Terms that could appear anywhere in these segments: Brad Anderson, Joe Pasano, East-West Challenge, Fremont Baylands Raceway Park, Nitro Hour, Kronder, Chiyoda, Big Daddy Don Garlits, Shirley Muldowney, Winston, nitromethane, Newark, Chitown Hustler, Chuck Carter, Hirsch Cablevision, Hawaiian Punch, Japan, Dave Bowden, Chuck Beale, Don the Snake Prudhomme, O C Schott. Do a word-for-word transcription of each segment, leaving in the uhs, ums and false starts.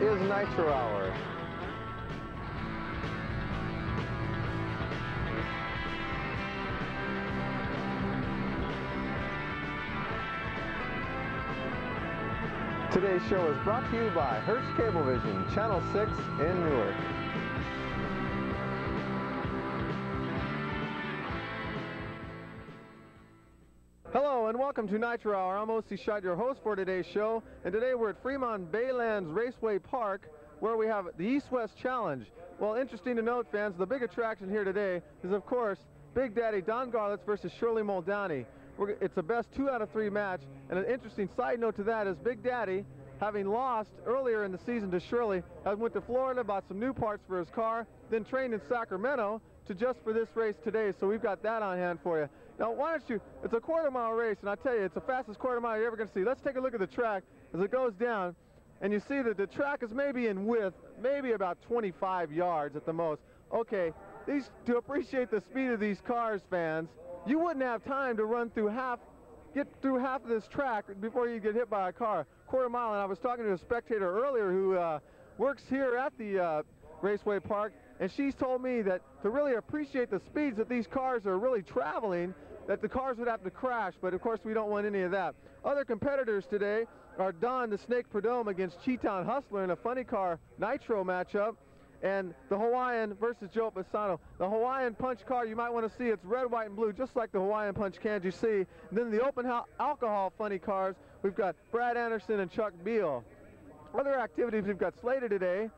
is Nitro Hour. Today's show is brought to you by Hirsch Cablevision, Channel six in Newark. Hello and welcome to Nitro Hour. I'm O C Schott, your host for today's show. And today we're at Fremont Baylands Raceway Park, where we have the East-West Challenge. Well, interesting to note, fans, the big attraction here today is, of course, Big Daddy Don Garlits versus Shirley Muldowney. We're, it's a best two out of three match, and an interesting side note to that is Big Daddy, having lost earlier in the season to Shirley, has went to Florida, bought some new parts for his car, then trained in Sacramento to just for this race today, so we've got that on hand for you. Now why don't you, it's a quarter mile race, and I tell you, it's the fastest quarter mile you're ever going to see. Let's take a look at the track as it goes down, and you see that the track is maybe in width, maybe about twenty-five yards at the most. Okay, these, to appreciate the speed of these cars, fans, you wouldn't have time to run through half, get through half of this track before you get hit by a car. Quarter mile, and I was talking to a spectator earlier who uh, works here at the uh, Raceway Park, and she's told me that to really appreciate the speeds that these cars are really traveling, that the cars would have to crash, but of course we don't want any of that. Other competitors today are Don the Snake Prudhomme against Chitown Hustler in a funny car Nitro matchup, and the Hawaiian versus Joe Pasano. The Hawaiian Punch car, you might want to see, it's red, white, and blue, just like the Hawaiian Punch cans you see. And then the open alcohol funny cars, we've got Brad Anderson and Chuck Beale. Other activities we've got slated today,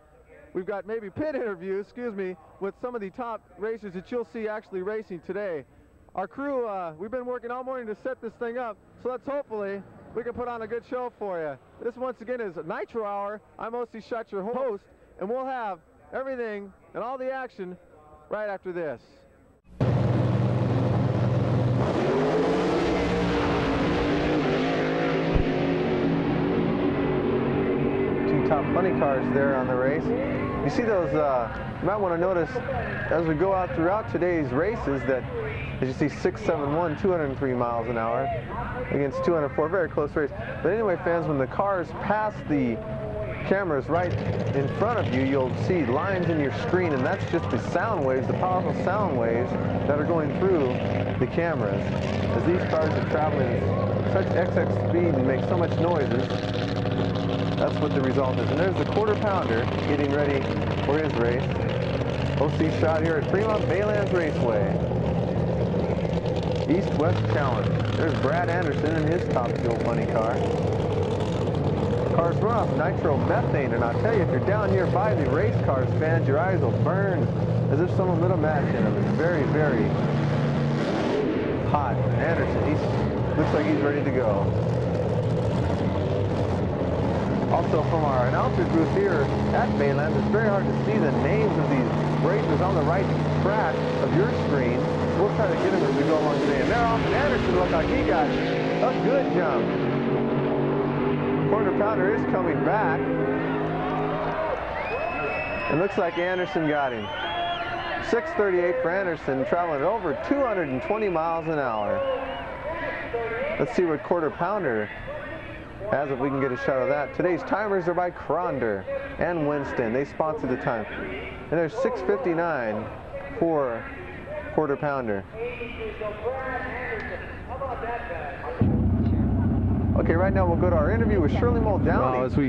we've got maybe pit interviews, excuse me, with some of the top racers that you'll see actually racing today. Our crew, uh, we've been working all morning to set this thing up, so let's hopefully we can put on a good show for you. This once again is Nitro Hour. I'm O C Schott, your host, and we'll have everything and all the action right after this. Two top funny cars there on the race. You see those, uh, you might want to notice as we go out throughout today's races that, as you see, six seven one, two hundred three miles an hour against two hundred four, very close race. But anyway, fans, when the cars pass the cameras right in front of you, you'll see lines in your screen, and that's just the sound waves, the powerful sound waves that are going through the cameras. As these cars are traveling at such X X speed and make so much noises, that's what the result is. And there's the quarter pounder getting ready for his race. O C Schott here at Fremont Baylands Raceway. East-West Challenge. There's Brad Anderson in his top fuel funny car. Cars run off nitromethane, and I'll tell you, if you're down here by the race cars, fans, your eyes will burn as if someone lit a match in them. It's very, very hot. Anderson, he looks like he's ready to go. Also, from our announcer booth here at Baylands, it's very hard to see the names of these racers on the right track of your screen. We'll try to get them as we go along today. And they're off, and Anderson looks like he got a good jump. Quarter pounder is coming back. It looks like Anderson got him. six thirty-eight for Anderson, traveling over two hundred twenty miles an hour. Let's see what quarter pounder has, if we can get a shot of that. Today's timers are by Kronder and Winston. They sponsored the time. And there's six fifty-nine for quarter pounder. Okay, right now we'll go to our interview with Shirley Muldowney. Well, as we,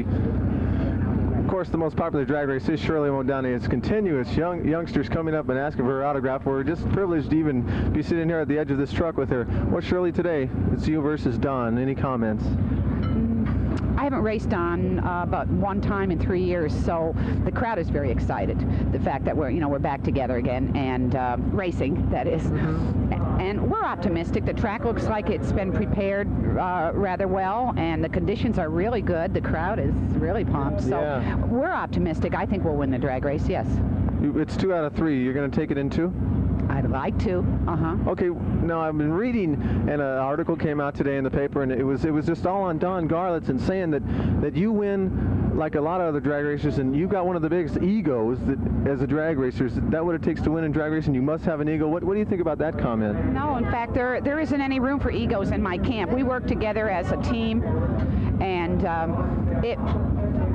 of course, the most popular drag race is Shirley Muldowney. It's continuous. Young youngsters coming up and asking for her autograph. We're just privileged to even be sitting here at the edge of this truck with her. Well, Shirley, today it's you versus Don. Any comments? I haven't raced Don uh, but one time in three years, so the crowd is very excited. The fact that we're, you know, we're back together again and uh, racing, that is. And we're optimistic. The track looks like it's been prepared uh, rather well, and the conditions are really good. The crowd is really pumped, so yeah, we're optimistic. I think we'll win the drag race, yes. It's two out of three. You're going to take it in two? I'd like to, uh-huh. Okay, now I've been reading, and an article came out today in the paper, and it was it was just all on Don Garlits and saying that, that you win like a lot of other drag racers, and you've got one of the biggest egos that, as a drag racer. That what it takes to win in drag racing, you must have an ego. What, what do you think about that comment? No, in fact, there there isn't any room for egos in my camp. We work together as a team, and um, it...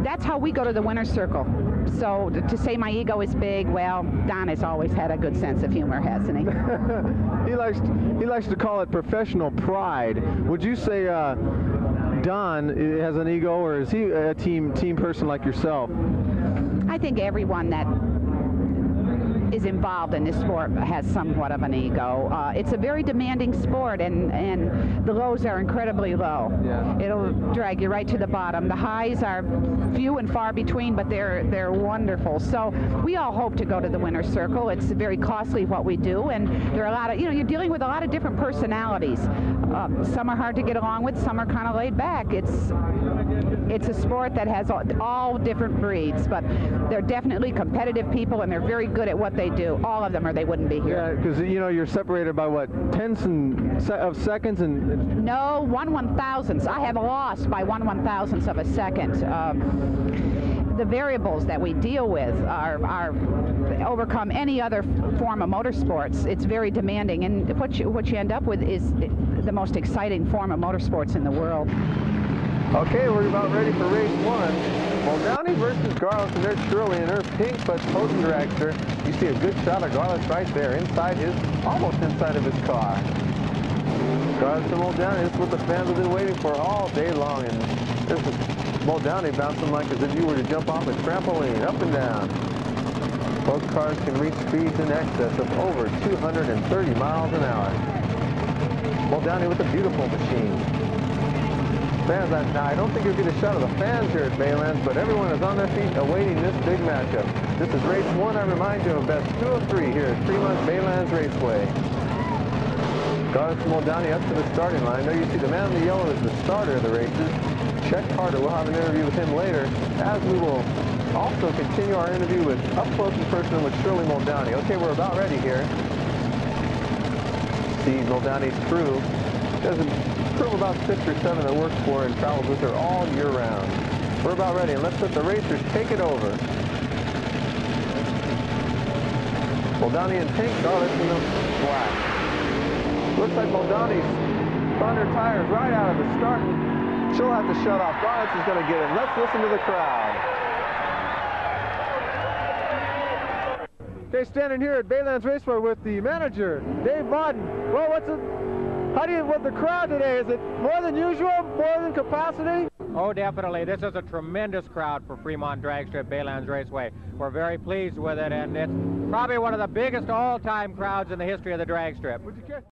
that's how we go to the winner's circle. So to, to say my ego is big, well, Don has always had a good sense of humor, hasn't he? he likes to, he likes to call it professional pride. Would you say uh, Don has an ego, or is he a team team person like yourself? I think everyone that is involved in this sport has somewhat of an ego. Uh, it's a very demanding sport, and, and the lows are incredibly low. Yeah. It'll drag you right to the bottom. The highs are few and far between, but they're they're wonderful. So we all hope to go to the winner's circle. It's very costly what we do, and there are a lot of, you know, you're dealing with a lot of different personalities. Uh, some are hard to get along with, some are kind of laid back. It's it's a sport that has all, all different breeds, but they're definitely competitive people, and they're very good at what they do. All of them, or they wouldn't be here. Yeah, because, you know, you're separated by, what, tenths and se of seconds? and. No, one one-thousandths. I have lost by one one-thousandths of a second. Um, the variables that we deal with are, are overcome any other form of motorsports. It's very demanding, and what you, what you end up with is the most exciting form of motorsports in the world. Okay, we're about ready for race one. Muldowney versus Garlits, and there's Shirley in her pink but potent dragster. You see a good shot of Garlits right there, inside his, almost inside of his car. Garlits to Muldowney, this is what the fans have been waiting for all day long, and this is Muldowney bouncing like as if you were to jump off a trampoline, up and down. Both cars can reach speeds in excess of over two hundred thirty miles an hour. Muldowney with a beautiful machine. Fans, now I don't think you'll get a shot of the fans here at Baylands, but everyone is on their feet awaiting this big matchup. This is race one, I remind you, of best two of three here at Fremont Baylands Raceway. Garlits and Muldowney up to the starting line. There you see the man in the yellow is the starter of the races. Chuck Carter, we'll have an interview with him later, as we will also continue our interview with up close and personal with Shirley Muldowney. Okay, we're about ready here. See Muldowney's crew. Doesn't There's a crew of about six or seven that works for and travels with her all year round. We're about ready, and let's let the racers take it over. Muldowney and pink, Garlits in the black. Looks like Muldowney's spun her tires right out of the start. She'll have to shut off. Garlits is going to get it. Let's listen to the crowd. Okay, standing here at Baylands Raceway with the manager, Dave Bowden. Well, what's it? How do you, with the crowd today, is it more than usual, more than capacity? Oh, definitely. This is a tremendous crowd for Fremont Dragster at Baylands Raceway. We're very pleased with it, and it's probably one of the biggest all-time crowds in the history of the drag strip.